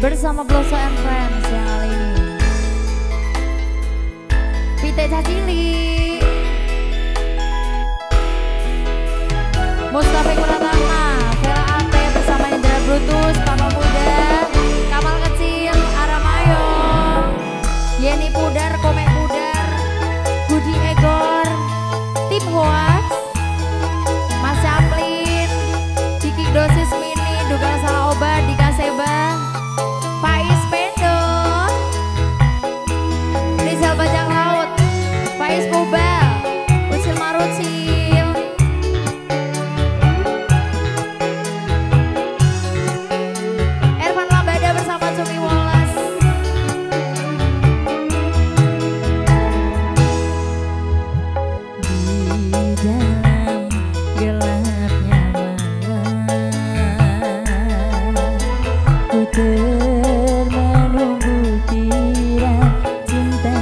bersama Bloso N Friends yang kali ini. Pite Cacili, Mustafa Kurniawan, Vela AT bersama Anda Brutus, Papa Muda, Kapal Kecil, Aramayo, Yeni Pudar, Komeng Pudar, Budi Egor, Tim Hoax, Mas Aplin, Ciki Dosis Mini, Dugal Salah Obat, Dika Seba, Pite Bendo, Rizal Bajak Laut, Pite Mubal, Ucil Marucil, Ervan Lambada bersama Cumi Wallace. Di dalam gelapnya malam, ku termenunggu tiada cinta.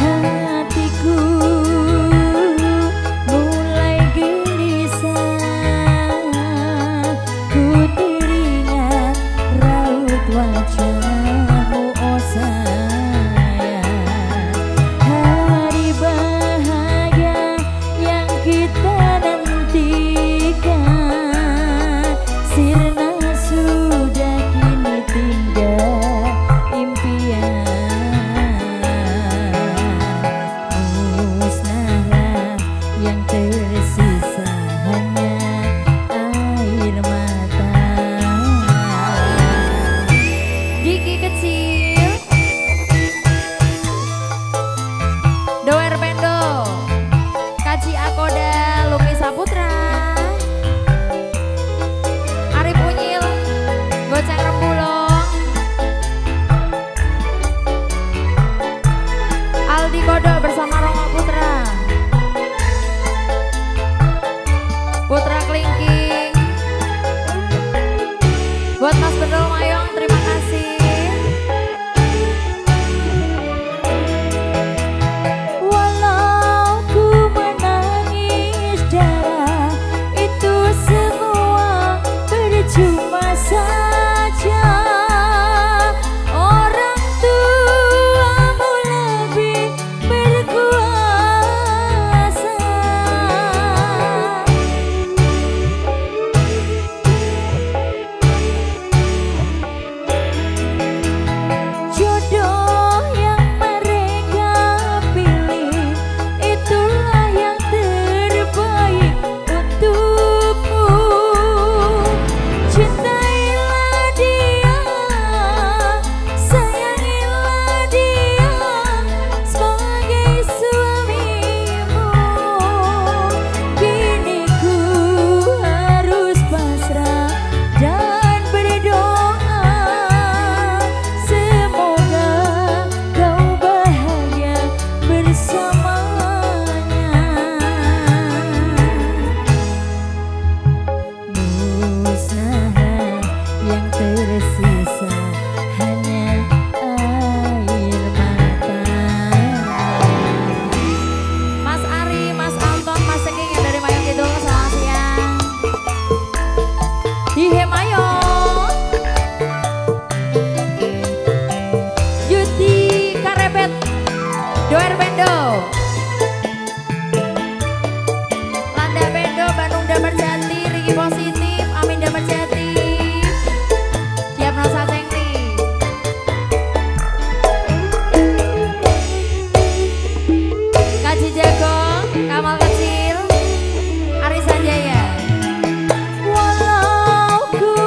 Hatiku mulai gelisah, ku teringat raut wajahmu, oh sayang. Hari bahagia yang kita nantikan, sirna sudah kini tinggal impian. Musnahlah yang tersisa, hanya air mata. Diki Kecil, Joer Bendo, Kaji Akoda, Lumi Saputra, Arif Unyil, Goceng Rembulong, Aldi Kodo bersama Romo Putra, Putra Kelingking. Buat Mas Bedol Mayong, terima kasih. Walau ku menangis darah, itu semua percuma saja. Orang tuamu lebih berkuasa. Jodoh yang mereka pilih, itulah yang terbaik untukmu. Cintailah dia, sayangilah dia sebagai suamimu. Kini ku harus pasrah dan berdoa, semoga kau bahagia bersamanya. Musnahlah yang tersisa, hanya air mata. Mas Ari, Mas Anton, Mas Sengking yang dari Mayong Kidul, selamat siang. Hihe Mayong, Yuti Karebet, Joer Bendo, Anda Bendo Bandung Damar Jati, Riki Positif, Amin Damar Jati, Tiap Nosa Cengli. Kaji Jagong, Kamal Kecil, Arisa Jaya. Walau ku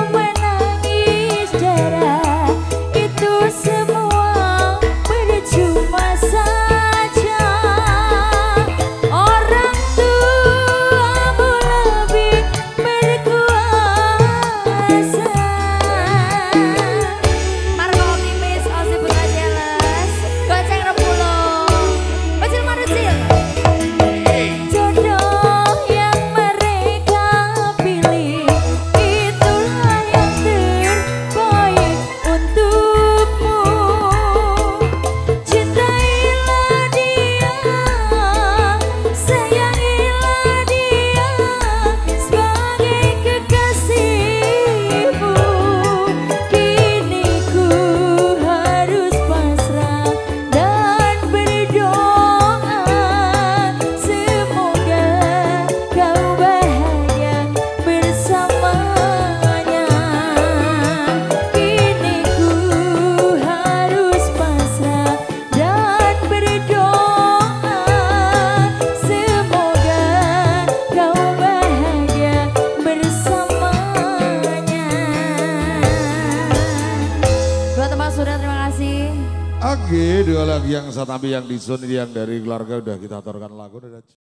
yang satu tapi yang di zone yang dari keluarga udah kita aturkan lagu.